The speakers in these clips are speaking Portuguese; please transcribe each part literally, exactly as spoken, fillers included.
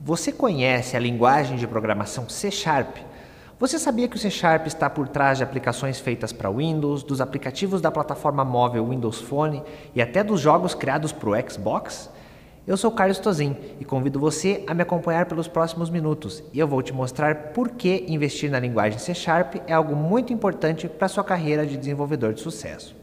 Você conhece a linguagem de programação C sharp? Você sabia que o C sharp está por trás de aplicações feitas para Windows, dos aplicativos da plataforma móvel Windows Phone e até dos jogos criados para o Xbox? Eu sou Carlos Tozzi e convido você a me acompanhar pelos próximos minutos e eu vou te mostrar por que investir na linguagem C sharp é algo muito importante para a sua carreira de desenvolvedor de sucesso.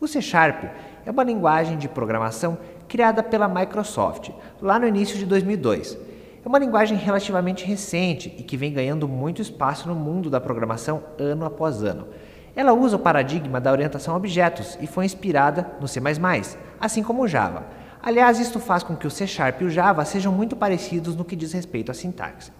O C sharp é uma linguagem de programação criada pela Microsoft lá no início de dois mil e dois. É uma linguagem relativamente recente e que vem ganhando muito espaço no mundo da programação ano após ano. Ela usa o paradigma da orientação a objetos e foi inspirada no C mais mais, assim como o Java. Aliás, isto faz com que o C sharp e o Java sejam muito parecidos no que diz respeito à sintaxe.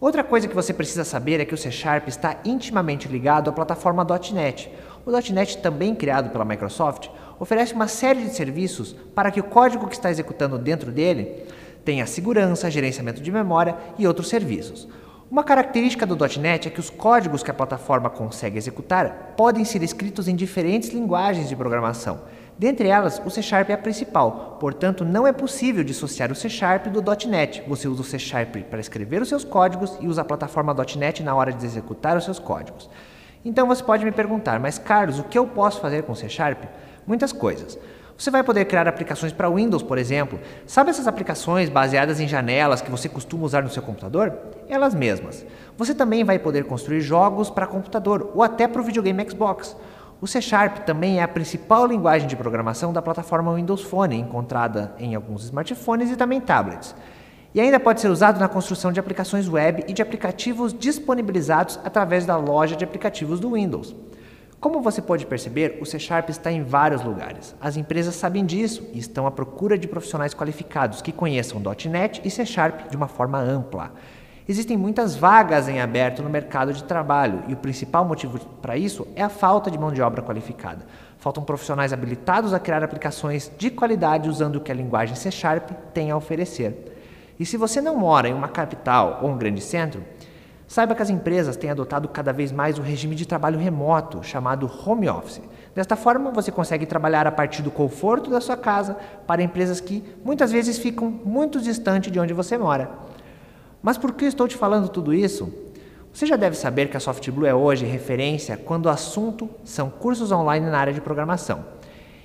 Outra coisa que você precisa saber é que o C sharp está intimamente ligado à plataforma ponto net. O ponto net, também criado pela Microsoft, oferece uma série de serviços para que o código que está executando dentro dele tenha segurança, gerenciamento de memória e outros serviços. Uma característica do ponto net é que os códigos que a plataforma consegue executar podem ser escritos em diferentes linguagens de programação. Dentre elas, o C sharp é a principal, portanto não é possível dissociar o C sharp do ponto net. Você usa o C sharp para escrever os seus códigos e usa a plataforma ponto net na hora de executar os seus códigos. Então você pode me perguntar, mas Carlos, o que eu posso fazer com o C sharp? Muitas coisas. Você vai poder criar aplicações para Windows, por exemplo. Sabe essas aplicações baseadas em janelas que você costuma usar no seu computador? Elas mesmas. Você também vai poder construir jogos para computador ou até para o videogame Xbox. O C sharp também é a principal linguagem de programação da plataforma Windows Phone, encontrada em alguns smartphones e também tablets. E ainda pode ser usado na construção de aplicações web e de aplicativos disponibilizados através da loja de aplicativos do Windows. Como você pode perceber, o C sharp está em vários lugares. As empresas sabem disso e estão à procura de profissionais qualificados que conheçam ponto net e C sharp de uma forma ampla. Existem muitas vagas em aberto no mercado de trabalho e o principal motivo para isso é a falta de mão de obra qualificada. Faltam profissionais habilitados a criar aplicações de qualidade usando o que a linguagem C sharp tem a oferecer. E se você não mora em uma capital ou um grande centro, saiba que as empresas têm adotado cada vez mais o regime de trabalho remoto, chamado home office. Desta forma, você consegue trabalhar a partir do conforto da sua casa para empresas que, muitas vezes, ficam muito distante de onde você mora. Mas por que estou te falando tudo isso? Você já deve saber que a Softblue é hoje referência quando o assunto são cursos online na área de programação.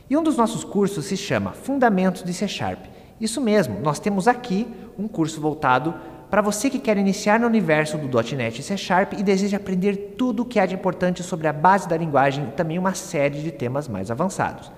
E um dos nossos cursos se chama Fundamentos de C sharp. Isso mesmo, nós temos aqui um curso voltado para você que quer iniciar no universo do ponto net e C sharp e deseja aprender tudo o que há de importante sobre a base da linguagem e também uma série de temas mais avançados.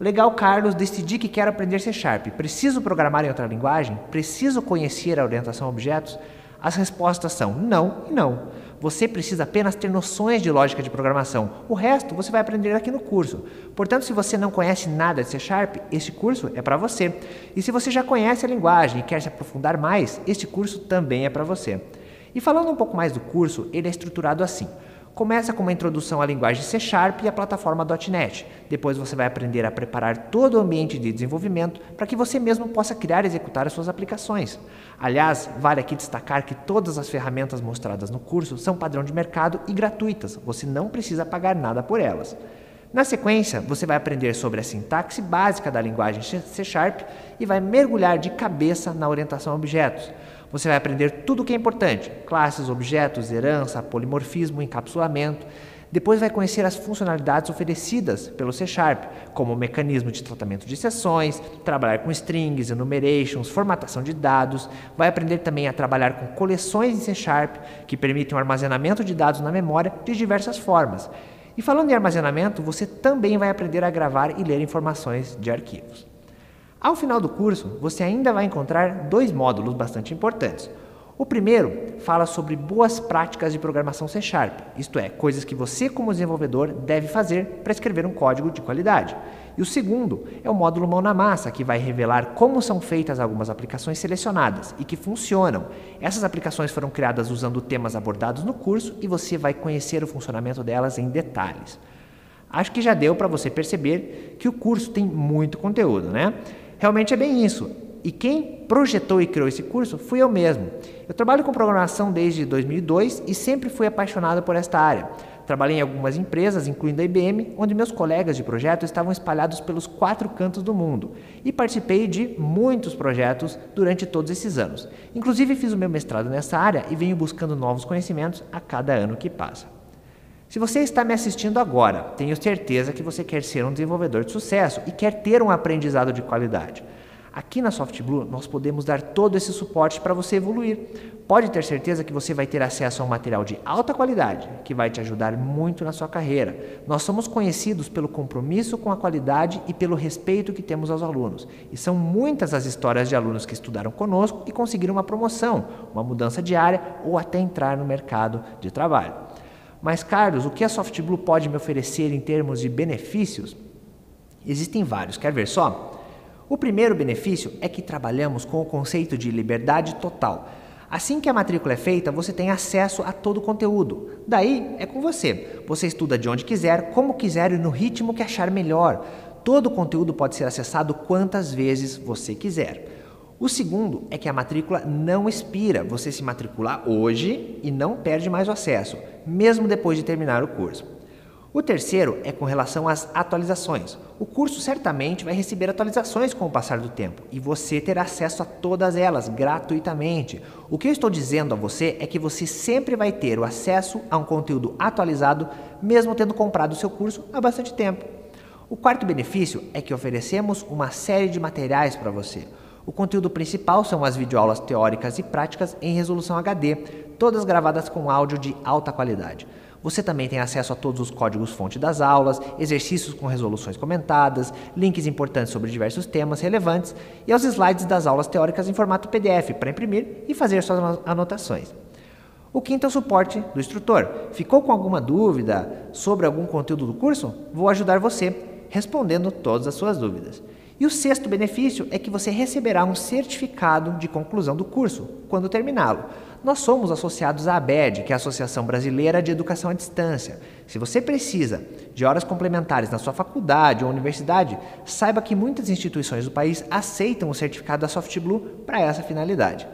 Legal, Carlos, decidi que quero aprender C sharp. Preciso programar em outra linguagem? Preciso conhecer a orientação a objetos? As respostas são não e não. Você precisa apenas ter noções de lógica de programação. O resto você vai aprender aqui no curso. Portanto, se você não conhece nada de C sharp, este curso é para você. E se você já conhece a linguagem e quer se aprofundar mais, este curso também é para você. E falando um pouco mais do curso, ele é estruturado assim. Começa com uma introdução à linguagem C sharp e à plataforma ponto net. Depois você vai aprender a preparar todo o ambiente de desenvolvimento para que você mesmo possa criar e executar as suas aplicações. Aliás, vale aqui destacar que todas as ferramentas mostradas no curso são padrão de mercado e gratuitas. Você não precisa pagar nada por elas. Na sequência, você vai aprender sobre a sintaxe básica da linguagem C sharp e vai mergulhar de cabeça na orientação a objetos. Você vai aprender tudo o que é importante, classes, objetos, herança, polimorfismo, encapsulamento. Depois vai conhecer as funcionalidades oferecidas pelo C sharp, como o mecanismo de tratamento de seções, trabalhar com strings, enumerations, formatação de dados. Vai aprender também a trabalhar com coleções em C sharp, que permitem o armazenamento de dados na memória de diversas formas. E falando em armazenamento, você também vai aprender a gravar e ler informações de arquivos. Ao final do curso, você ainda vai encontrar dois módulos bastante importantes. O primeiro fala sobre boas práticas de programação C sharp, isto é, coisas que você como desenvolvedor deve fazer para escrever um código de qualidade. E o segundo é o módulo mão na massa, que vai revelar como são feitas algumas aplicações selecionadas e que funcionam. Essas aplicações foram criadas usando temas abordados no curso e você vai conhecer o funcionamento delas em detalhes. Acho que já deu para você perceber que o curso tem muito conteúdo, né? Realmente é bem isso. E quem projetou e criou esse curso fui eu mesmo. Eu trabalho com programação desde dois mil e dois e sempre fui apaixonado por esta área. Trabalhei em algumas empresas, incluindo a I B M, onde meus colegas de projeto estavam espalhados pelos quatro cantos do mundo e participei de muitos projetos durante todos esses anos. Inclusive fiz o meu mestrado nessa área e venho buscando novos conhecimentos a cada ano que passa. Se você está me assistindo agora, tenho certeza que você quer ser um desenvolvedor de sucesso e quer ter um aprendizado de qualidade. Aqui na Softblue, nós podemos dar todo esse suporte para você evoluir. Pode ter certeza que você vai ter acesso a um material de alta qualidade, que vai te ajudar muito na sua carreira. Nós somos conhecidos pelo compromisso com a qualidade e pelo respeito que temos aos alunos. E são muitas as histórias de alunos que estudaram conosco e conseguiram uma promoção, uma mudança de área ou até entrar no mercado de trabalho. Mas, Carlos, o que a Softblue pode me oferecer em termos de benefícios? Existem vários, quer ver só? O primeiro benefício é que trabalhamos com o conceito de liberdade total. Assim que a matrícula é feita, você tem acesso a todo o conteúdo. Daí é com você. Você estuda de onde quiser, como quiser e no ritmo que achar melhor. Todo o conteúdo pode ser acessado quantas vezes você quiser. O segundo é que a matrícula não expira. Você se matricular hoje e não perde mais o acesso, mesmo depois de terminar o curso. O terceiro é com relação às atualizações. O curso certamente vai receber atualizações com o passar do tempo e você terá acesso a todas elas gratuitamente. O que eu estou dizendo a você é que você sempre vai ter o acesso a um conteúdo atualizado, mesmo tendo comprado o seu curso há bastante tempo. O quarto benefício é que oferecemos uma série de materiais para você. O conteúdo principal são as videoaulas teóricas e práticas em resolução H D, todas gravadas com áudio de alta qualidade. Você também tem acesso a todos os códigos-fonte das aulas, exercícios com resoluções comentadas, links importantes sobre diversos temas relevantes e aos slides das aulas teóricas em formato P D F para imprimir e fazer suas anotações. O quinto é o suporte do instrutor. Ficou com alguma dúvida sobre algum conteúdo do curso? Vou ajudar você respondendo todas as suas dúvidas. E o sexto benefício é que você receberá um certificado de conclusão do curso quando terminá-lo. Nós somos associados à ABED, que é a Associação Brasileira de Educação à Distância. Se você precisa de horas complementares na sua faculdade ou universidade, saiba que muitas instituições do país aceitam o certificado da Softblue para essa finalidade.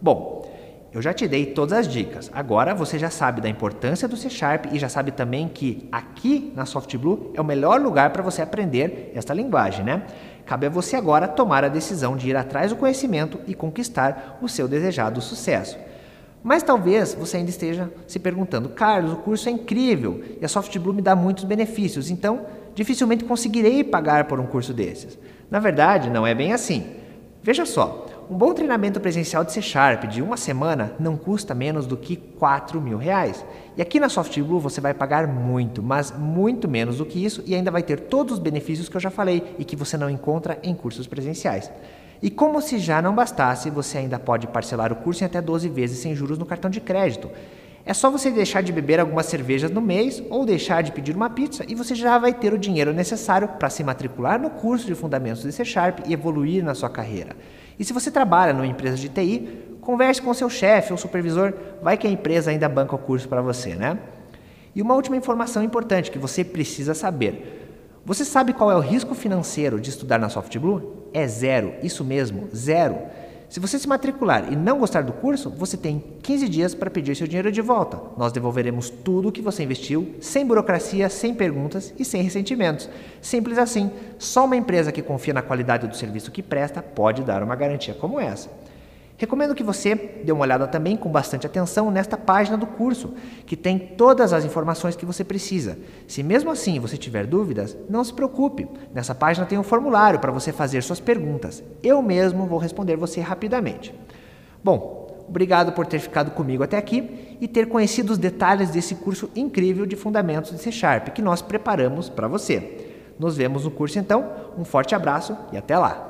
Bom, eu já te dei todas as dicas. Agora você já sabe da importância do C sharp e já sabe também que aqui na Softblue é o melhor lugar para você aprender esta linguagem, né? Cabe a você agora tomar a decisão de ir atrás do conhecimento e conquistar o seu desejado sucesso. Mas talvez você ainda esteja se perguntando: Carlos, o curso é incrível e a Softblue me dá muitos benefícios, então dificilmente conseguirei pagar por um curso desses. Na verdade, não é bem assim. Veja só. Um bom treinamento presencial de C sharp de uma semana não custa menos do que quatro mil reais. E aqui na Softblue você vai pagar muito, mas muito menos do que isso e ainda vai ter todos os benefícios que eu já falei e que você não encontra em cursos presenciais. E como se já não bastasse, você ainda pode parcelar o curso em até doze vezes sem juros no cartão de crédito. É só você deixar de beber algumas cervejas no mês ou deixar de pedir uma pizza e você já vai ter o dinheiro necessário para se matricular no curso de Fundamentos de C sharp e evoluir na sua carreira. E se você trabalha numa empresa de T I, converse com seu chefe ou supervisor, vai que a empresa ainda banca o curso para você, né? E uma última informação importante que você precisa saber. Você sabe qual é o risco financeiro de estudar na Softblue? É zero, isso mesmo, zero. Se você se matricular e não gostar do curso, você tem quinze dias para pedir seu dinheiro de volta. Nós devolveremos tudo o que você investiu, sem burocracia, sem perguntas e sem ressentimentos. Simples assim, só uma empresa que confia na qualidade do serviço que presta pode dar uma garantia como essa. Recomendo que você dê uma olhada também com bastante atenção nesta página do curso, que tem todas as informações que você precisa. Se mesmo assim você tiver dúvidas, não se preocupe. Nessa página tem um formulário para você fazer suas perguntas. Eu mesmo vou responder você rapidamente. Bom, obrigado por ter ficado comigo até aqui e ter conhecido os detalhes desse curso incrível de Fundamentos de C sharp que nós preparamos para você. Nos vemos no curso então, um forte abraço e até lá!